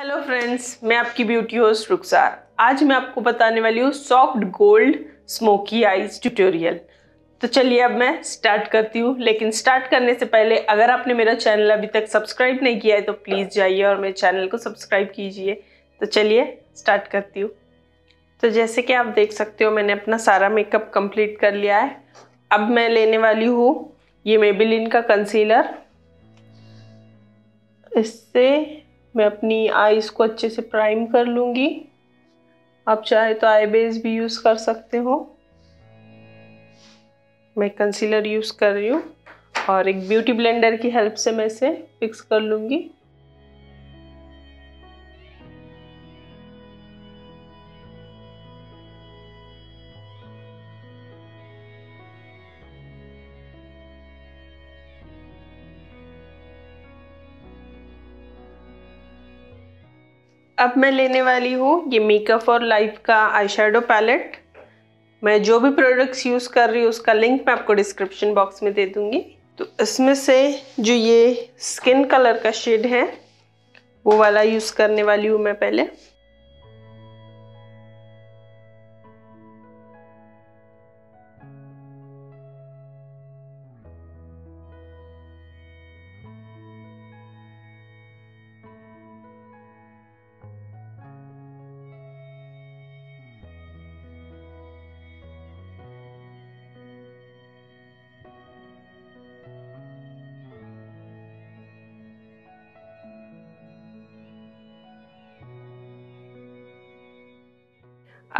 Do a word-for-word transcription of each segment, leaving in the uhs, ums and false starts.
Hello friends, मैं आपकी beauty host रुखसार। आज मैं आपको बताने वाली हूँ soft gold smoky eyes tutorial. तो चलिए अब मैं स्टार्ट करती हूँ, लेकिन स्टार्ट करने से पहले अगर आपने मेरा चैनल अभी तक सब्सक्राइब नहीं किया है तो प्लीज़ जाइए और मेरे चैनल को सब्सक्राइब कीजिए। तो चलिए स्टार्ट करती हूँ। तो जैसे कि आप देख सकते हो मैंने अपना सारा मेकअप कम्प्लीट कर लिया है। अब मैं लेने वाली हूँ ये मेबेलिन का कंसीलर। इससे मैं अपनी आईज को अच्छे से प्राइम कर लूँगी। आप चाहे तो आई बेस भी यूज़ कर सकते हो। मैं कंसीलर यूज़ कर रही हूँ और एक ब्यूटी ब्लेंडर की हेल्प से मैं इसे फिक्स कर लूँगी। अब मैं लेने वाली हूँ ये मेकअप और लाइफ का आई शेडो पैलेट। मैं जो भी प्रोडक्ट्स यूज़ कर रही हूँ उसका लिंक मैं आपको डिस्क्रिप्शन बॉक्स में दे दूँगी। तो इसमें से जो ये स्किन कलर का शेड है वो वाला यूज़ करने वाली हूँ मैं पहले।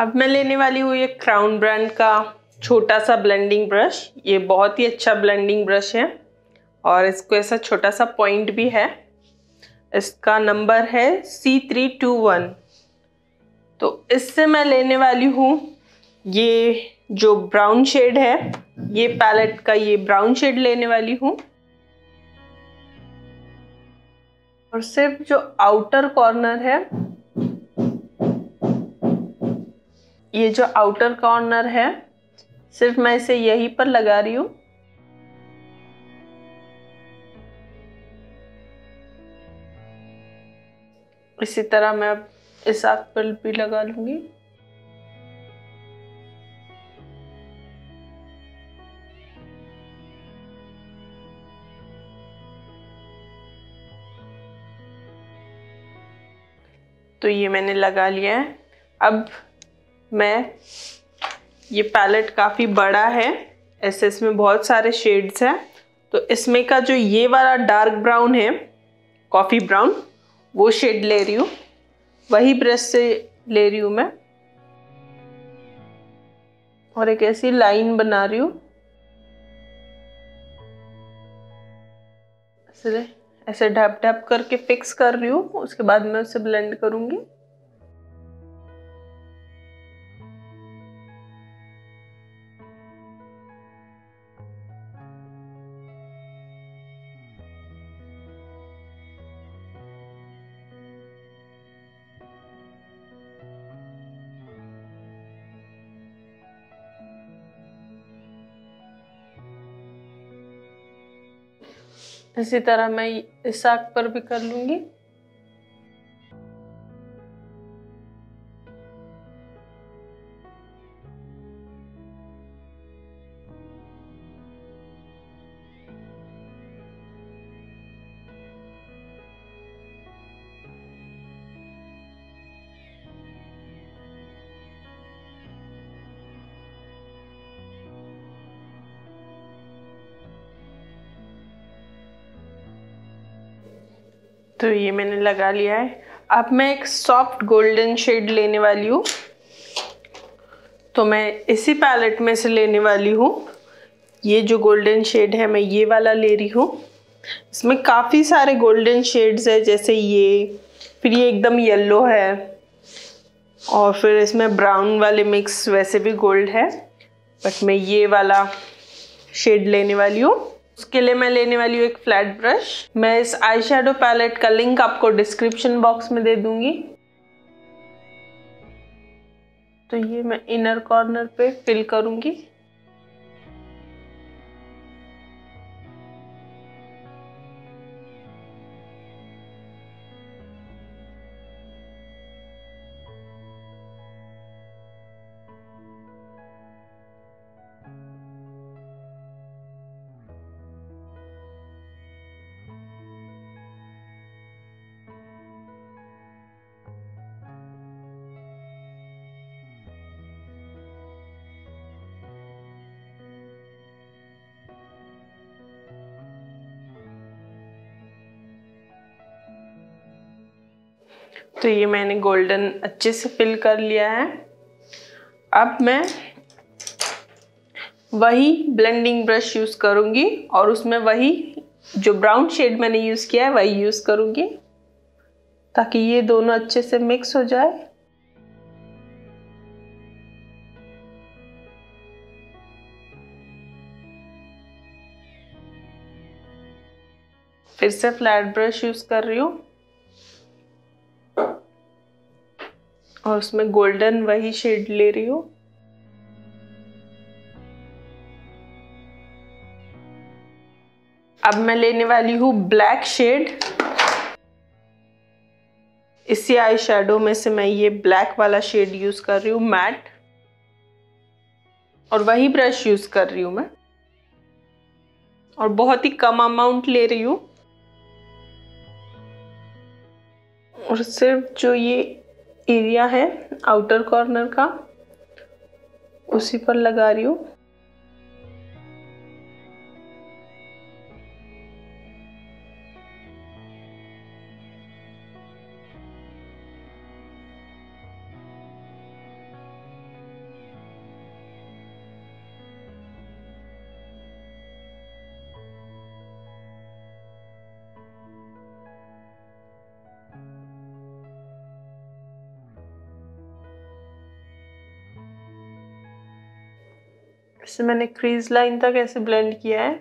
अब मैं लेने वाली हूँ ये क्राउन ब्रांड का छोटा सा ब्लेंडिंग ब्रश। ये बहुत ही अच्छा ब्लेंडिंग ब्रश है और इसको ऐसा छोटा सा पॉइंट भी है। इसका नंबर है सी थ्री टू वन। तो इससे मैं लेने वाली हूँ ये जो ब्राउन शेड है, ये पैलेट का ये ब्राउन शेड लेने वाली हूँ और सिर्फ जो आउटर कॉर्नर है, ये जो आउटर कॉर्नर है सिर्फ मैं इसे यहीं पर लगा रही हूँ। इसी तरह मैं अब इस आंख पर भी लगा लूंगी। तो ये मैंने लगा लिया है। अब मैं ये पैलेट काफ़ी बड़ा है, ऐसे इसमें बहुत सारे शेड्स हैं। तो इसमें का जो ये वाला डार्क ब्राउन है, कॉफ़ी ब्राउन, वो शेड ले रही हूँ। वही ब्रश से ले रही हूँ मैं और एक ऐसी लाइन बना रही हूँ। ऐसे ऐसे ढप ढप करके फिक्स कर रही हूँ, उसके बाद मैं उसे ब्लेंड करूँगी। इसी तरह मैं इस आंख पर भी कर लूंगी। तो ये मैंने लगा लिया है। अब मैं एक सॉफ्ट गोल्डन शेड लेने वाली हूँ। तो मैं इसी पैलेट में से लेने वाली हूँ। ये जो गोल्डन शेड है मैं ये वाला ले रही हूँ। इसमें काफ़ी सारे गोल्डन शेड्स है, जैसे ये, फिर ये एकदम येलो है और फिर इसमें ब्राउन वाले मिक्स वैसे भी गोल्ड है, बट मैं ये वाला शेड लेने वाली हूँ। उसके लिए मैं लेने वाली हूँ एक फ्लैट ब्रश। मैं इस आई शेडो पैलेट का लिंक आपको डिस्क्रिप्शन बॉक्स में दे दूंगी। तो ये मैं इनर कॉर्नर पे फिल करूंगी। तो ये मैंने गोल्डन अच्छे से फिल कर लिया है। अब मैं वही ब्लेंडिंग ब्रश यूज़ करूँगी और उसमें वही जो ब्राउन शेड मैंने यूज़ किया है वही यूज़ करूँगी ताकि ये दोनों अच्छे से मिक्स हो जाए। फिर से फ्लैट ब्रश यूज़ कर रही हूँ और उसमें गोल्डन वही शेड ले रही हूँ। अब मैं लेने वाली हूँ ब्लैक शेड। इसी आई शेडो में से मैं ये ब्लैक वाला शेड यूज़ कर रही हूँ, मैट, और वही ब्रश यूज़ कर रही हूँ मैं और बहुत ही कम अमाउंट ले रही हूँ और सिर्फ जो ये एरिया है आउटर कॉर्नर का उसी पर लगा रही हूँ। इसे मैंने क्रीज लाइन तक ऐसे ब्लेंड किया है।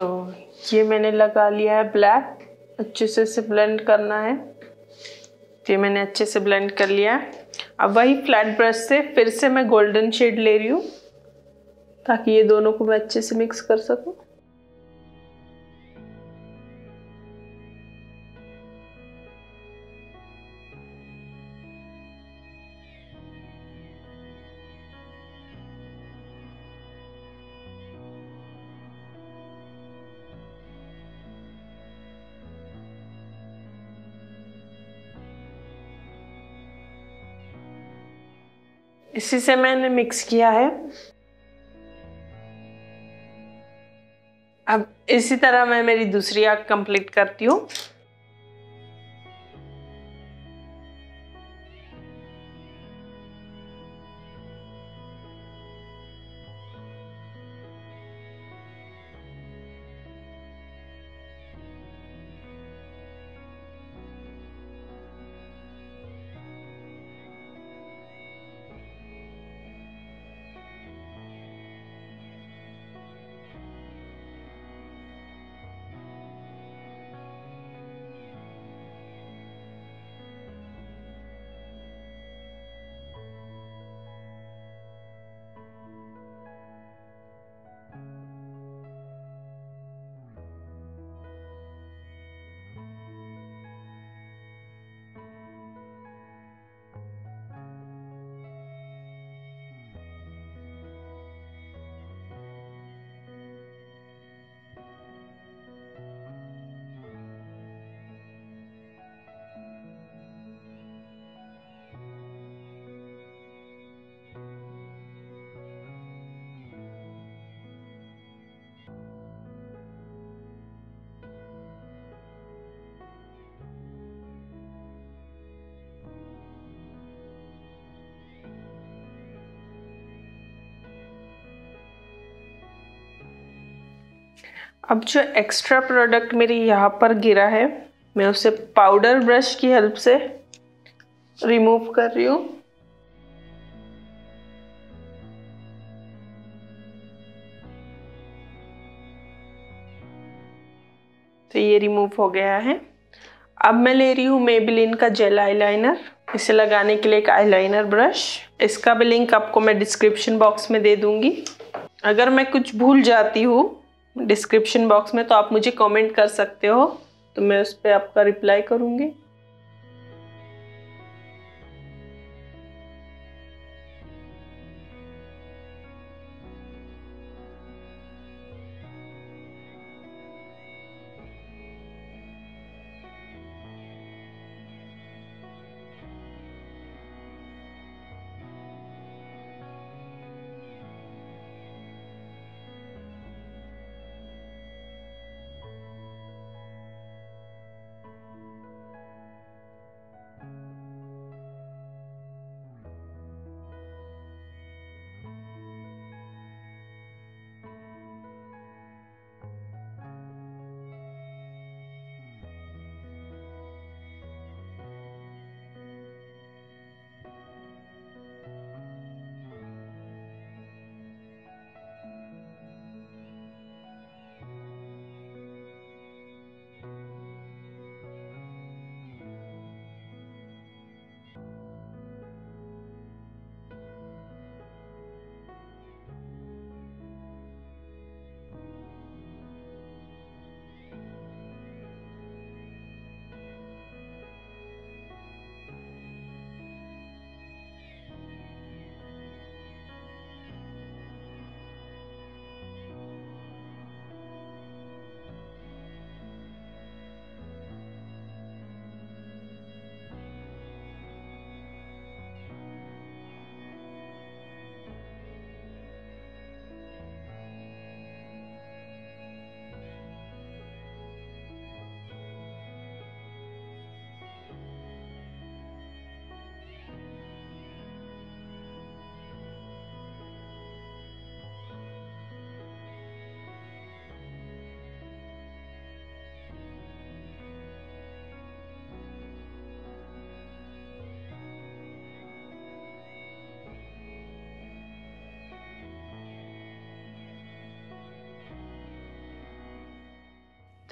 तो ये मैंने लगा लिया है ब्लैक, अच्छे से इसे ब्लेंड करना है। ये मैंने अच्छे से ब्लेंड कर लिया है। अब वही फ्लैट ब्रश से फिर से मैं गोल्डन शेड ले रही हूँ ताकि ये दोनों को मैं अच्छे से मिक्स कर सकूं। इसी से मैंने मिक्स किया है। अब इसी तरह मैं मेरी दूसरी आंख कंप्लीट करती हूँ। अब जो एक्स्ट्रा प्रोडक्ट मेरी यहाँ पर गिरा है मैं उसे पाउडर ब्रश की हेल्प से रिमूव कर रही हूँ। तो ये रिमूव हो गया है। अब मैं ले रही हूँ मेबेलिन का जेल आईलाइनर। इसे लगाने के लिए एक आईलाइनर ब्रश, इसका भी लिंक आपको मैं डिस्क्रिप्शन बॉक्स में दे दूँगी। अगर मैं कुछ भूल जाती हूँ डिस्क्रिप्शन बॉक्स में तो आप मुझे कमेंट कर सकते हो, तो मैं उस पर आपका रिप्लाई करूँगी।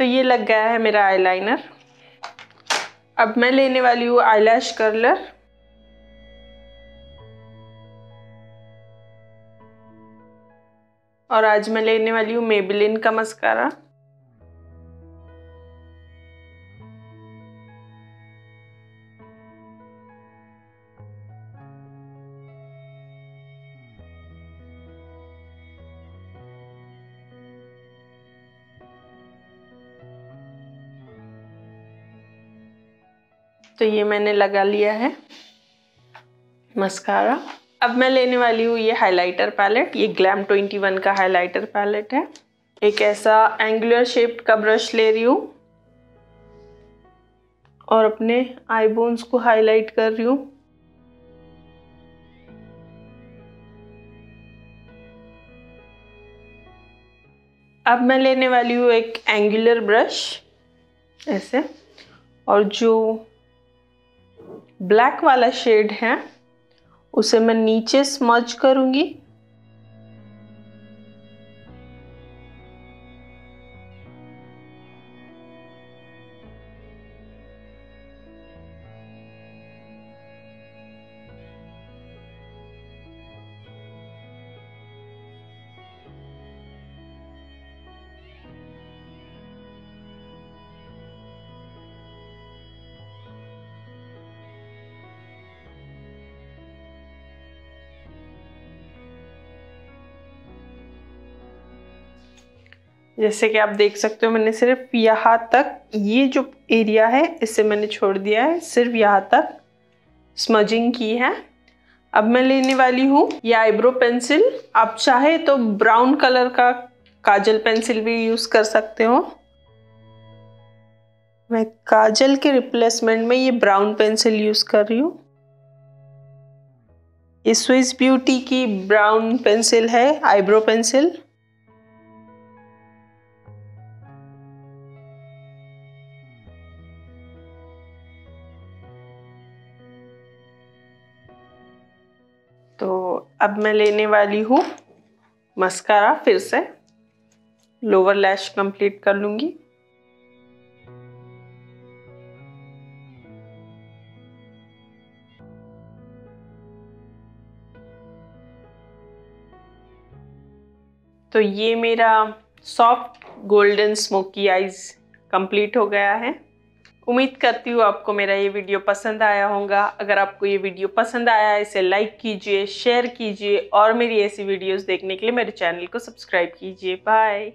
तो ये लग गया है मेरा आईलाइनर। अब मैं लेने वाली हूँ आईलैश कर्लर। और आज मैं लेने वाली हूँ मेबेलिन का मस्कारा। तो ये मैंने लगा लिया है मस्कारा। अब मैं लेने वाली हूँ ये हाइलाइटर पैलेट। ये ग्लैम ट्वेंटी वन का हाइलाइटर पैलेट है। एक ऐसा एंगुलर शेप का ब्रश ले रही हूँ और अपने आई बोन्स को हाईलाइट कर रही हूँ। अब मैं लेने वाली हूँ एक एंगुलर ब्रश ऐसे, और जो ब्लैक वाला शेड है उसे मैं नीचे स्मज करूंगी। जैसे कि आप देख सकते हो मैंने सिर्फ यहाँ तक, ये जो एरिया है इसे मैंने छोड़ दिया है, सिर्फ यहाँ तक स्मजिंग की है। अब मैं लेने वाली हूँ ये आईब्रो पेंसिल। आप चाहे तो ब्राउन कलर का काजल पेंसिल भी यूज़ कर सकते हो। मैं काजल के रिप्लेसमेंट में ये ब्राउन पेंसिल यूज़ कर रही हूँ। ये स्विस ब्यूटी की ब्राउन पेंसिल है, आईब्रो पेंसिल। अब मैं लेने वाली हूँ मस्कारा। फिर से लोअर लैश कंप्लीट कर लूँगी। तो ये मेरा soft golden smoky eyes complete हो गया है। उम्मीद करती हूँ आपको मेरा ये वीडियो पसंद आया होगा। अगर आपको ये वीडियो पसंद आया है इसे लाइक कीजिए, शेयर कीजिए और मेरी ऐसी वीडियोस देखने के लिए मेरे चैनल को सब्सक्राइब कीजिए। बाय।